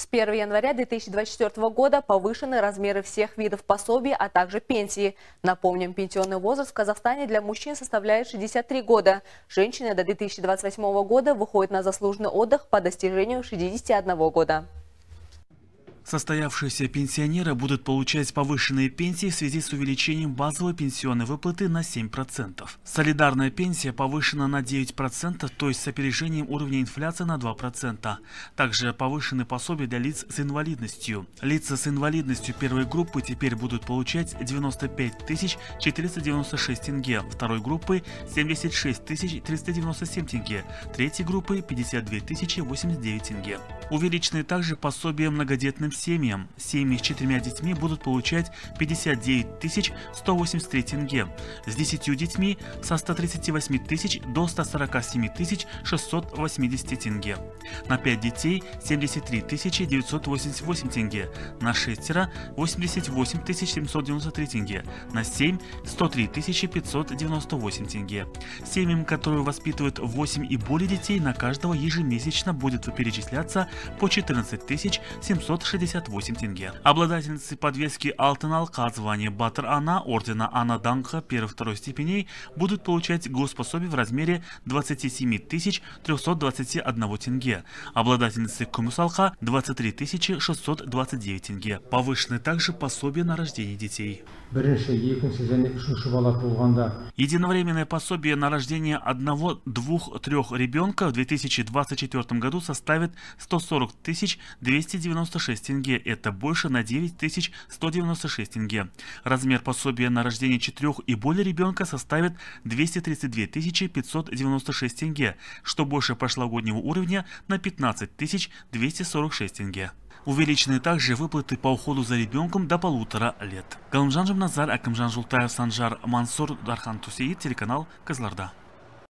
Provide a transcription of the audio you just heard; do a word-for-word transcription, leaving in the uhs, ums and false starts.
С первого января две тысячи двадцать четвёртого года повышены размеры всех видов пособий, а также пенсии. Напомним, пенсионный возраст в Казахстане для мужчин составляет шестьдесят три года. Женщины до две тысячи двадцать восьмого года выходят на заслуженный отдых по достижению шестидесяти одного года. Состоявшиеся пенсионеры будут получать повышенные пенсии в связи с увеличением базовой пенсионной выплаты на семь процентов. Солидарная пенсия повышена на девять процентов, то есть с опережением уровня инфляции на два процента. Также повышены пособия для лиц с инвалидностью. Лица с инвалидностью первой группы теперь будут получать девяносто пять тысяч четыреста девяносто шесть тенге, второй группы – семьдесят шесть тысяч триста девяносто семь тенге, третьей группы – пятьдесят две тысячи восемьдесят девять тенге. Увеличены также пособия многодетным семьям. Семьи с четырьмя детьми будут получать пятьдесят девять тысяч сто восемьдесят три тенге. С десятью детьми со ста тридцати восьми тысяч до ста сорока семи тысяч шестисот восьмидесяти тенге. На пять детей семьдесят три тысячи девятьсот восемьдесят восемь тенге. На шестеро восемьдесят восемь тысяч семьсот девяносто три тенге. На семь сто три тысячи пятьсот девяносто восемь тенге. Семьям, которые воспитывают восемь и более детей, на каждого ежемесячно будет перечисляться по четырнадцать тысяч семьсот шестьдесят восемь тенге. Обладательницы подвески Altin alka, звание Batyr ana, ордена Ana danky первой-второй степеней будут получать госпособие в размере двадцати семи тысяч трёхсот двадцати одного тенге. Обладательницы Kumis alka двадцать три тысячи шестьсот двадцать девять тенге. Повышены также пособия на рождение детей. Единовременное пособие на рождение одного, двух, трех ребенка в две тысячи двадцать четвёртом году составит сто сорок тысяч двести девяносто шесть тенге. Это больше на девять тысяч сто девяносто шесть тенге. Размер пособия на рождение четырёх и более ребенка составит двести тридцать две тысячи пятьсот девяносто шесть тенге, что больше прошлогоднего уровня на пятнадцать тысяч двести сорок шесть тенге. Увеличены также выплаты по уходу за ребенком до полутора лет. Галымжан Жанназар, Акамжан Жултаев, Санжар Мансур, Дархан Тусеит, телеканал Козларда.